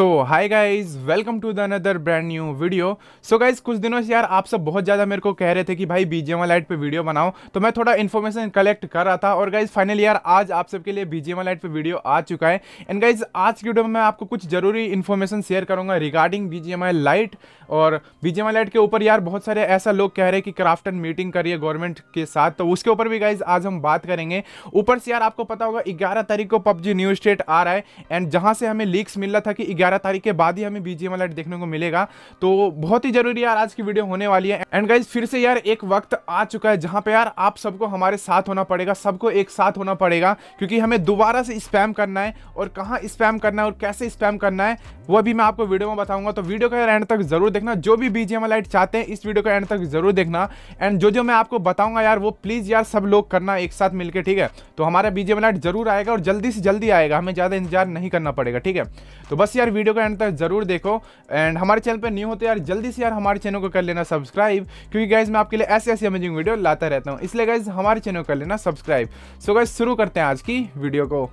So hi guys welcome to the another brand new video. So guys कुछ दिनों से यार आप सब बहुत ज़्यादा मेरे को कह रहे थे कि भाई BGMI Lite पे वीडियो बनाओ, तो मैं थोड़ा इन्फॉर्मेशन कलेक्ट कर रहा था और गाइज फाइनली यार आज आप सबके लिए BGMI Lite पे वीडियो आ चुका है। एंड गाइज आज की वीडियो में मैं आपको कुछ ज़रूरी इन्फॉर्मेशन शेयर करूँगा रिगार्डिंग BGMI Lite और BGMI Lite के ऊपर। यार बहुत सारे ऐसा लोग कह रहे हैं कि क्राफ्टन मीटिंग करिए गवर्नमेंट के साथ, तो उसके ऊपर भी गाइज आज हम बात करेंगे। ऊपर से यार आपको पता होगा 11 तारीख को PUBG न्यू स्टेट आ रहा है एंड जहाँ से हमें लीक्स मिल रहा था कि 11 तारीख के बाद ही हमें BGMI Lite देखने को मिलेगा, तो बहुत ही जरूरी यार आज की वीडियो होने वाली है। एंड गाइज फिर से यार एक वक्त आ चुका है जहां पे यार आप सबको हमारे साथ होना पड़ेगा, सबको एक साथ होना पड़ेगा, क्योंकि हमें दोबारा से स्पैम करना है और कहाँ स्पैम करना है और कैसे स्पैम करना है वह भी मैं आपको वीडियो में बताऊंगा। तो वीडियो का एंड तक जरूर देखना, जो भी BGMI Lite चाहते हैं इस वीडियो का एंड तक जरूर देखना। एंड जो मैं आपको बताऊंगा यार वो प्लीज यार सब लोग करना एक साथ मिलकर, ठीक है। तो हमारा BGMI Lite जरूर आएगा और जल्दी से जल्दी आएगा, हमें ज़्यादा इंतजार नहीं करना पड़ेगा, ठीक है। तो बस यार वीडियो का एंड तक जरूर देखो एंड हमारे चैनल पे न्यू हो तो यार जल्दी से यार हमारे चैनल को कर लेना सब्सक्राइब, क्योंकि गाइज मैं आपके लिए ऐसे ऐसी अमेजिंग वीडियो लाता रहता हूँ, इसलिए गाइज हमारे चैनल को कर लेना सब्सक्राइब। सो गाइज शुरू करते हैं आज की वीडियो को।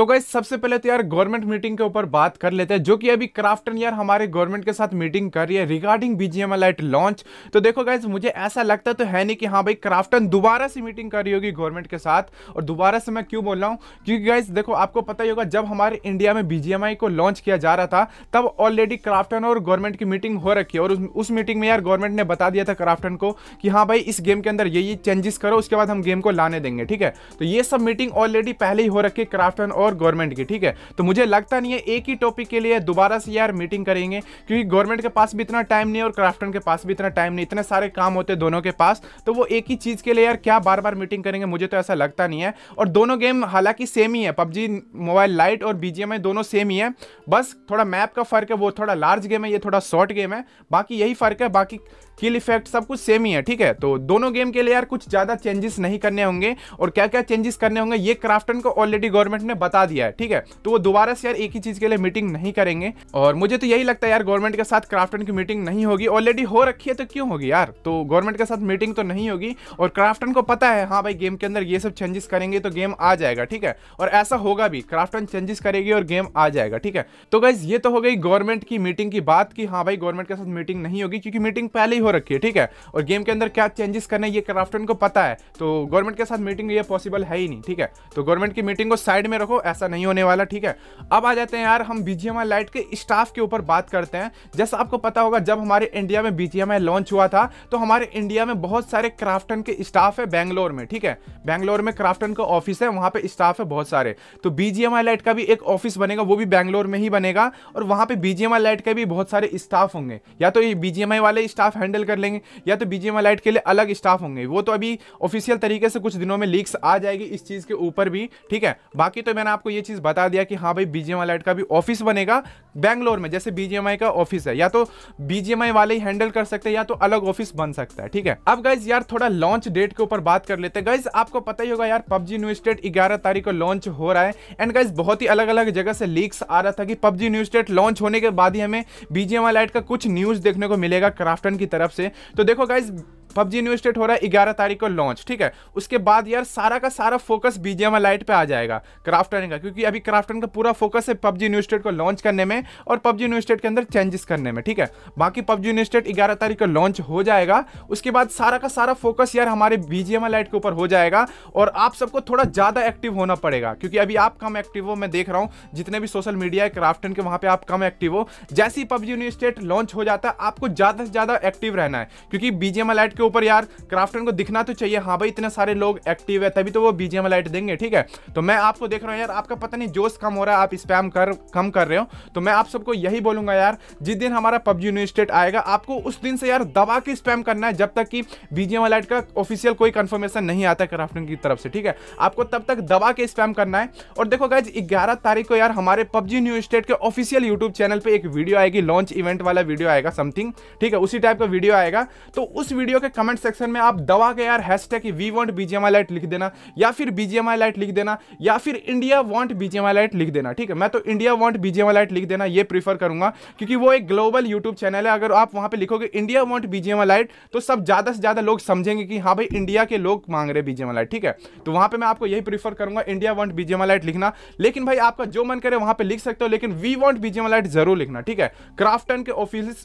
तो गाइस सबसे पहले तो यार गवर्नमेंट मीटिंग के ऊपर बात कर लेते हैं, जो कि अभी क्राफ्टन यार हमारे गवर्नमेंट के साथ मीटिंग कर रही है रिगार्डिंग BGMI Lite लॉन्च। तो देखो गाइस मुझे ऐसा लगता तो है नहीं कि हाँ भाई क्राफ्टन दोबारा से मीटिंग कर रही होगी गवर्नमेंट के साथ। और दोबारा से मैं क्यों बोल रहा हूँ, क्योंकि गाइस देखो आपको पता ही होगा जब हमारे इंडिया में BGMI को लॉन्च किया जा रहा था तब ऑलरेडी क्राफ्टन और गवर्नमेंट की मीटिंग हो रखी है और उस मीटिंग में यार गवर्नमेंट ने बता दिया था क्राफ्टन को कि हाँ भाई इस गेम के अंदर ये चेंजेस करो, उसके बाद हम गेम को लाने देंगे, ठीक है। तो ये सब मीटिंग ऑलरेडी पहले ही हो रखी है क्राफ्टन और गवर्नमेंट की, ठीक है। तो मुझे लगता नहीं है एक ही टॉपिक के लिए दोबारा से यार मीटिंग करेंगे, क्योंकि गवर्नमेंट के पास भी इतना टाइम नहीं है और क्राफ्टन के पास भी इतना टाइम नहीं, इतने सारे काम होते दोनों के पास, तो वो एक ही चीज़ के लिए यार क्या बार बार मीटिंग करेंगे, मुझे तो ऐसा लगता नहीं है। और दोनों गेम हालांकि सेम ही है, PUBG मोबाइल लाइट और BGMI दोनों सेम ही है, बस थोड़ा मैप का फर्क है, वो थोड़ा लार्ज गेम है, ये थोड़ा शॉर्ट गेम है, बाकी यही फर्क है, बाकी किल इफेक्ट सब कुछ सेम ही है, ठीक है। तो दोनों गेम के लिए यार कुछ ज़्यादा चेंजेस नहीं करने होंगे और क्या क्या चेंजेस करने होंगे ये क्राफ्टन को ऑलरेडी गवर्नमेंट ने बता दिया है, ठीक है। तो वो दोबारा से यार एक ही चीज़ के लिए मीटिंग नहीं करेंगे और मुझे तो यही लगता है यार गवर्नमेंट के साथ क्राफ्टन की मीटिंग नहीं होगी। ऑलरेडी हो रखी है तो क्यों होगी यार, तो गवर्नमेंट के साथ मीटिंग तो नहीं होगी और क्राफ्टन को पता है हाँ भाई गेम के अंदर ये सब चेंजेस करेंगे तो गेम आ जाएगा, ठीक है। और ऐसा होगा भी, क्राफ्टन चेंजेस करेगी और गेम आ जाएगा, ठीक है। तो गाइज ये तो हो गई गवर्नमेंट की मीटिंग की बात कि हाँ भाई गवर्नमेंट के साथ मीटिंग नहीं होगी क्योंकि मीटिंग पहले ही रखी है, ठीक है। और गेम के अंदर क्या चेंजेस करने ये क्राफ्टन को पता है, तो गवर्नमेंट के साथ मीटिंग ये पॉसिबल है ही नहीं, ठीक है। तो गवर्नमेंट की मीटिंग को साइड में रखो, ऐसा नहीं होने वाला, ठीक है। अब आ जाते हैं यार हम BGMI Lite के स्टाफ के ऊपर बात करते हैं। जैसा आपको पता होगा जब हमारे इंडिया में BGMI लॉन्च हुआ था तो हमारे इंडिया में बहुत सारे क्राफ्टन के स्टाफ है बैंगलोर में, ठीक है। बैंगलोर में क्राफ्टन का ऑफिस है, वहां पे स्टाफ है बहुत सारे, तो BGMI Lite का भी एक ऑफिस बनेगा, वो भी बैंगलोर में ही बनेगा और वहां पर BGMI Lite के भी बहुत सारे स्टाफ होंगे, या तो ये BGMI वाले स्टाफ हैंडल कर लेंगे या तो BGMI Lite के लिए अलग स्टाफ होंगे, वो तो अभी ऑफिशियल तरीके से कुछ दिनों में लीक्स आ जाएगी इस चीज के ऊपर भी, ठीक है। बाकी तो मैंने आपको ये चीज बता दिया कि हाँ भाई BGMI Lite का भी ऑफिस बनेगा बैंगलोर में, जैसे BGMI का ऑफिस है या तो BGMI वाले ही हैंडल कर सकते हैं या तो अलग ऑफिस बन सकता है, ठीक है। अब गाइज यार थोड़ा लॉन्च डेट के ऊपर बात कर लेते हैं। गाइज आपको पता ही होगा यार PUBG न्यू स्टेट 11 तारीख को लॉन्च हो रहा है एंड गाइज बहुत ही अलग अलग जगह से लीक्स आ रहा था कि PUBG न्यू स्टेट लॉन्च होने के बाद ही हमें BGMI Lite का कुछ न्यूज देखने को मिलेगा क्राफ्टन की तरफ से। तो देखो गाइज PUBG न्यू स्टेट हो रहा है 11 तारीख को लॉन्च, ठीक है। उसके बाद यार सारा का सारा फोकस BGMI Lite पे आ जाएगा क्राफ्टन का, क्योंकि अभी क्राफ्टन का पूरा फोकस है PUBG न्यू स्टेट को लॉन्च करने में और PUBG न्यू स्टेट के अंदर चेंजेस करने में, ठीक है। बाकी PUBG न्यू स्टेट 11 तारीख को लॉन्च हो जाएगा, उसके बाद सारा का सारा फोकस यार हमारे BGMI Lite के ऊपर हो जाएगा और आप सबको थोड़ा ज़्यादा एक्टिव होना पड़ेगा, क्योंकि अभी आप कम एक्टिव हो, मैं देख रहा हूँ जितने भी सोशल मीडिया है क्राफ्टन के वहाँ पर आप कम एक्टिव हो। जैसे ही PUBG न्यू स्टेट लॉन्च हो जाता है आपको ज़्यादा से ज़्यादा एक्टिव रहना है, क्योंकि BGMI Lite के ऊपर यार क्राफ्टन को दिखना तो चाहिए हाँ भाई इतने सारे लोग एक्टिव है, तभी तो वो BGMI Lite देंगे, ठीक है। तो मैं आपको देख रहा हूँ यार आपका पता नहीं जोश कम हो रहा है, आप स्पैम कम कर रहे हो, तो मैं आप सबको यही बोलूंगा यार जिस दिन हमारा PUBG न्यू स्टेट आएगा आपको उस दिन से यार दबा के स्पैम करना है, जब तक कि BGMI Lite का ऑफिशियल कोई कंफर्मेशन नहीं आता क्राफ्टन की तरफ से, ठीक है। आपको तब तक दबा के स्पैम करना है। और देखो गाइज 11 तारीख को यार हमारे PUBG न्यू स्टेट के ऑफिशियल यूट्यूब चैनल पर एक वीडियो आएगी, लॉन्च इवेंट वाला वीडियो आएगा समथिंग, ठीक है, उसी टाइप का वीडियो आएगा। तो उस वीडियो के कमेंट सेक्शन में आप दबा के यार hashtag we want BGMI lite लिख देना या फिर बीजीएमआई लाइट लिख देना या फिर इंडिया वांट बीजीएमआई लाइट लिख देना। ठीक है, मैं तो इंडिया वांट बीजीएमआई लाइट लिख देना ये प्रीफर करूंगा क्योंकि वो एक ग्लोबल यूट्यूब चैनल है। अगर आप वहां पे लिखोगे इंडिया वांट बीजीएमआई लाइट तो सब ज्यादा से ज्यादा लोग समझेंगे कि हाँ भाई इंडिया के लोग मांग रहे बीजीएमआई लाइट। ठीक है, तो वहां पे मैं आपको यही प्रीफर करूंगा इंडिया वांट बीजीएमआई लाइट लिखना। लेकिन भाई आपका जो मन करे वहां पे लिख सकते हो, लेकिन वी वांट बीजीएमआई लाइट जरूर लिखना। ठीक है, क्राफ्टन के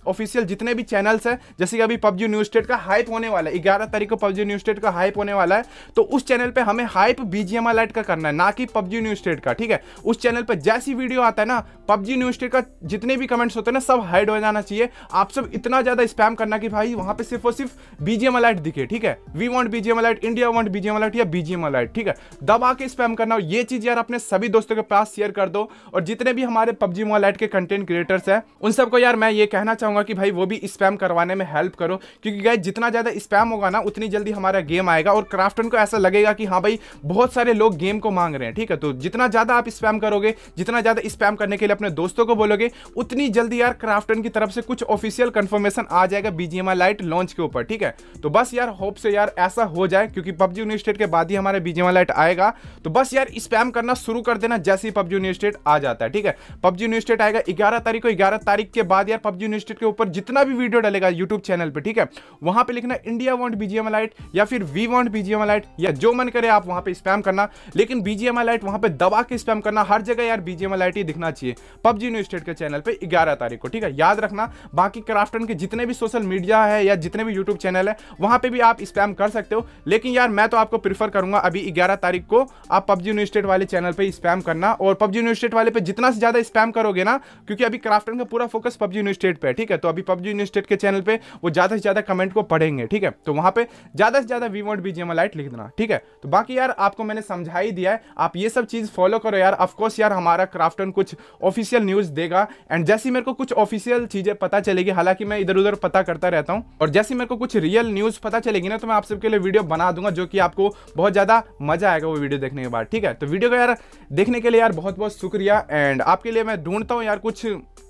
ऑफिशियल जितने भी चैनल्स है, जैसे कि अभी पबजी न्यू स्टेट का हाइप होने वाला है, 11 तारीख को पबजी न्यू स्टेट का हाइप होने वाला है, तो उस चैनल पे हमें हाइप बीजीएमआई लाइट का करना है, ना कि पबजी न्यू स्टेट का। ठीक है, उस चैनल पे जैसी वीडियो आता है ना पबजी न्यू स्टेट का, जितने भी कमेंट्स होते हैं ना सब हाइड हो जाना चाहिए। आप सब इतना ज्यादा स्पैम करना कि भाई वहां पे सिर्फ और सिर्फ बीजीएमआई लाइट दिखे। ठीक है, we want BGMI lite, India want BGMI lite या बीजीएमआई लाइट। ठीक है, दबा के स्पैम करना। ये चीज यार अपने सभी दोस्तों के पास शेयर कर दो, और जितने भी हमारे पबजी मोबाइल लाइट के कंटेंट क्रिएटर्स हैं उन सबको यार मैं ये कहना चाहूंगा कि भाई वो भी स्पैम करवाने में हेल्प करो, क्योंकि गाइस जितना ज्यादा स्पैम होगा ना उतनी जल्दी हमारा गेम आएगा और क्राफ्टन को ऐसा लगेगा कि हाँ भाई बहुत सारे लोग गेम को मांग रहे हैं। ठीक है, तो जितना ज्यादा आप स्पैम करोगे, जितना ज्यादा स्पैम करने के लिए अपने दोस्तों को बोलोगे, उतनी जल्दी यार क्राफ्टन की तरफ से कुछ ऑफिशियल कंफर्मेशन आ जाएगा बीजीएमआई लाइट लॉन्च के ऊपर। ठीक है, तो बस यार होप से यार ऐसा हो जाए, क्योंकि पबजी न्यू स्टेट के बाद ही हमारे बीजीएमआई लाइट आएगा। तो बस यार स्पैम करना शुरू कर देना जैसे ही पबजी न्यू स्टेट आ जाता है। ठीक है, पबजी न्यू स्टेट आएगा 11 तारीख को, 11 तारीख के बाद यार पबजी न्यू स्टेट के ऊपर जितना भी वीडियो डालेगा यूट्यूब चैनल पे, ठीक है, वहां पे लिखना इंडिया वांट बीजीएमआई लाइट या फिर वी वांट बीजीएमआई लाइट, या जो मन करे आप वहां पे स्पैम करना, लेकिन बीजीएमआई लाइट वहां पे दबा के स्पैम करना। हर जगह यार बीजीएमआई लाइट ही दिखना चाहिए पबजी न्यू स्टेट के चैनल पे 11 तारीख को। ठीक है, याद रखना। बाकी क्राफ्टन के जितने भी सोशल मीडिया है या जितने भी यूट्यूब चैनल है वहां पे भी आप स्पैम कर सकते हो, लेकिन यार मैं तो आपको प्रीफर करूंगा अभी 11 तारीख को आप पबजी न्यू स्टेट वाले चैनल पे स्पैम करना। और पबजी न्यू स्टेट वाले पे जितना से ज्यादा स्पैम करोगे ना, क्योंकि अभी क्राफ्टन का पूरा फोकस पबजी न्यू स्टेट पे है। ठीक है, तो अभी पबजी न्यू स्टेट के चैनल पे वो ज्यादा से ज्यादा कमेंट को पढ़ेंगे। ठीक है, तो वहां पे ज्यादा से ज्यादा वी वांट बीजीएमआई लाइट लिख देना। ठीक है, तो बाकी यार आपको मैंने समझा ही दिया है, आप ये सब चीज फॉलो करो यार। ऑफ कोर्स यार हमारा क्राफ्टन कुछ ऑफिशियल न्यूज देगा, एंड जैसी मेरे को कुछ ऑफिशियल चीजें पता चलेगी, हालांकि मैं इधर उधर पता करता रहता हूं, और जैसी मेरे को कुछ रियल न्यूज पता चलेगी ना तो मैं आप सबके लिए वीडियो बना दूंगा, जो कि आपको बहुत ज्यादा मजा आएगा वो वीडियो देखने के बाद। ठीक है, तो वीडियो को यार देखने के लिए यार बहुत बहुत शुक्रिया, एंड आपके लिए मैं ढूंढता हूँ यार कुछ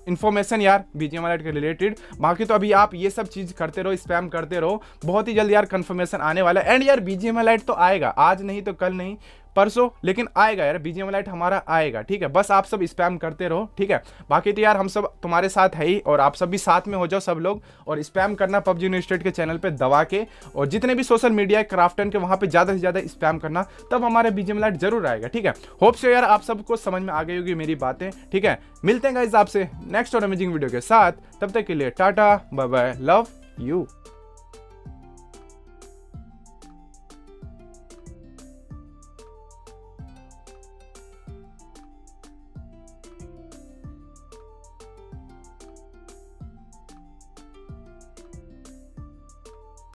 इन्फॉर्मेशन यार बीजीएमआई लाइट के रिलेटेड। बाकी तो अभी आप ये सब चीज़ करते रहो, स्पैम करते रहो, बहुत ही जल्द यार कंफर्मेशन आने वाला है। एंड यार बीजीएमआई लाइट तो आएगा, आज नहीं तो कल नहीं परसों, लेकिन आएगा यार बीजीएमआई लाइट हमारा आएगा। ठीक है, बस आप सब स्पैम करते रहो। ठीक है, बाकी तो यार हम सब तुम्हारे साथ है ही, और आप सब भी साथ में हो जाओ सब लोग, और स्पैम करना पबजी न्यू स्टेट के चैनल पे दबा के, और जितने भी सोशल मीडिया है क्राफ्टन के वहाँ पे ज़्यादा से ज़्यादा स्पैम करना, तब हमारे बीजीएमआई लाइट जरूर आएगा। ठीक है, होप सो यार आप सबको समझ में आ गई होगी मेरी बातें। ठीक है, मिलते हैं गाइस आपसे नेक्स्ट और अमेजिंग वीडियो के साथ, तब तक के लिए tata bye bye, love you.